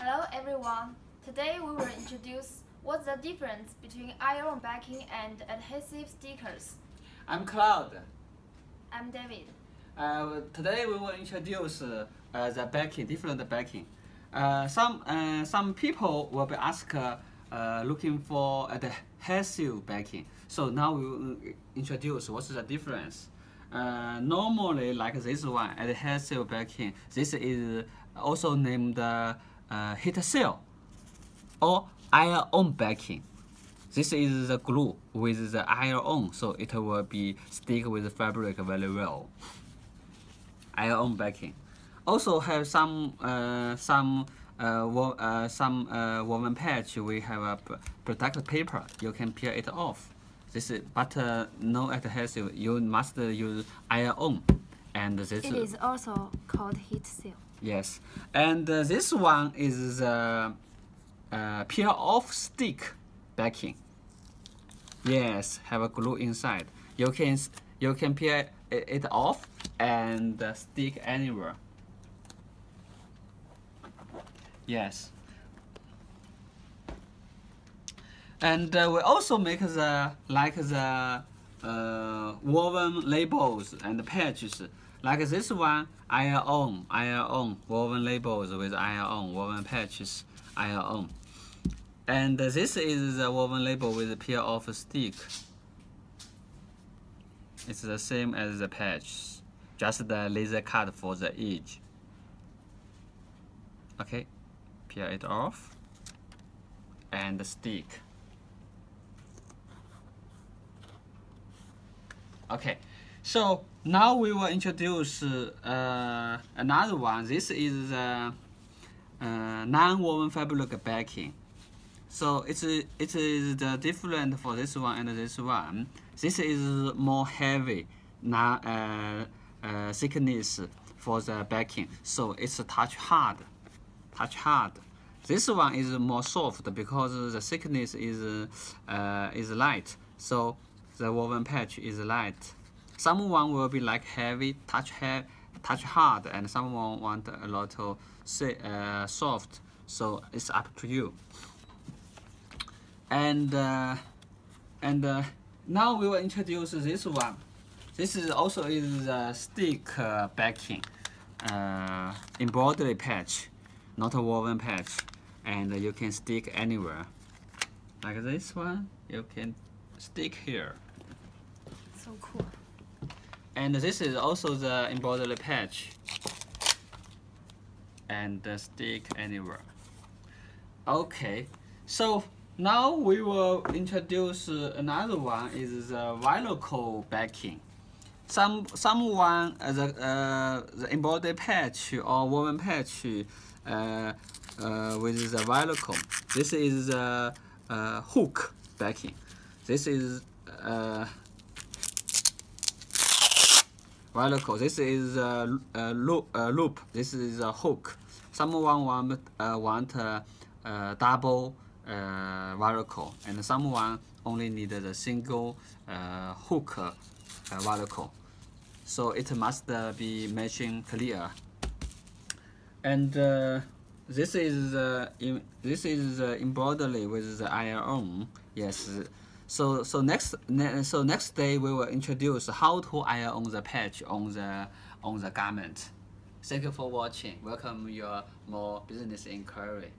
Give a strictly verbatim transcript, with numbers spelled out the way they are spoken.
Hello everyone! Today we will introduce what's the difference between iron backing and adhesive stickers. I'm Cloud. I'm David. Uh, today we will introduce uh, uh, the backing, different backing. Uh, some, uh, some people will be asked uh, uh, looking for adhesive backing. So now we will introduce what's the difference. Uh, normally, like this one, adhesive backing, this is also named uh, uh, heat seal or iron backing. This is the glue with the iron, so it will be stick with the fabric very well. Iron backing also have some uh, some uh, wo uh, some uh, woven patch. We have a protective paper. You can peel it off. This is, but uh, no adhesive. You must use iron, and this it is also called heat seal. Yes, and uh, this one is the uh, uh, peel off stick backing. Yes, have a glue inside. You can you can peel it off and uh, stick anywhere. Yes. And uh, we also make the like the uh, woven labels and patches. Like this one, iron, iron, woven labels with iron, woven patches, iron. And uh, this is the woven label with the peel off stick. It's the same as the patch, just the laser cut for the edge. Okay, peel it off and stick. Okay, so now we will introduce uh, another one. This is uh, uh, non-woven fabric backing. So it's it is the different for this one and this one. This is more heavy, non uh, uh, thickness for the backing. So it's touch hard, touch hard. This one is more soft because the thickness is uh, is light. So the woven patch is light. Someone will be like heavy, touch heavy, touch hard, and someone want a lot of uh, soft. So it's up to you. And uh, and uh, now we will introduce this one. This is also is a stick uh, backing, uh, embroidery patch, not a woven patch, and you can stick anywhere. Like this one, you can stick here. So cool. And this is also the embroidery patch, and the stick anywhere. Okay, so now we will introduce another one. Is the Velcro backing. Some someone uh, the uh, the embroidery patch or woven patch uh, uh, with the Velcro. This is the uh, uh, hook backing. This is uh, Velcro. This is a, a, loop, a loop. This is a hook. Someone want uh, want a, a double uh, Velcro, and someone only needed a single uh, hook uh, Velcro. So it must uh, be matching clear. And uh, this is uh, in, this is uh, embroidery with the iron. Yes. So so next ne so next day we will introduce how to iron the patch on the on the garment. Thank you for watching. Welcome your more business inquiry.